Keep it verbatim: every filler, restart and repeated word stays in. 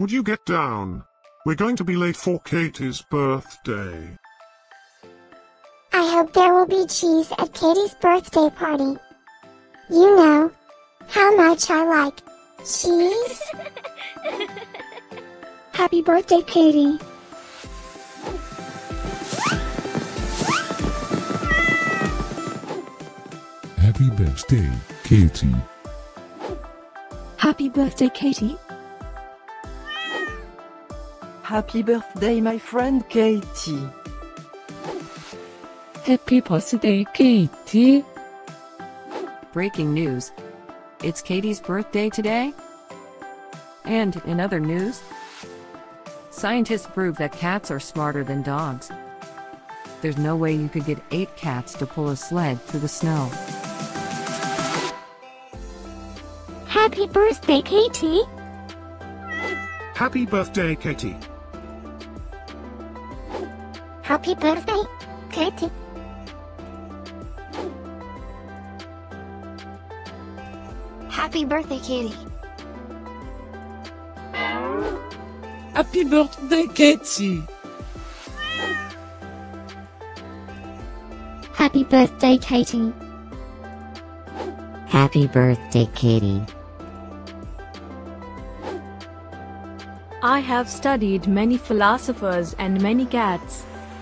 Would you get down? We're going to be late for Katie's birthday. I hope there will be cheese at Katie's birthday party. You know how much I like cheese. Happy birthday, Katie. Happy birthday, Katie. Happy birthday, Katie. Happy birthday, my friend Katie. Happy birthday, Katie. Breaking news. It's Katie's birthday today. And in other news, scientists prove that cats are smarter than dogs. There's no way you could get eight cats to pull a sled through the snow. Happy birthday, Katie. Happy birthday, Katie. Happy birthday, Katie. Happy birthday, Katie. Happy birthday, Katie. Happy birthday, Katie. Happy birthday, Katie. I have studied many philosophers and many cats.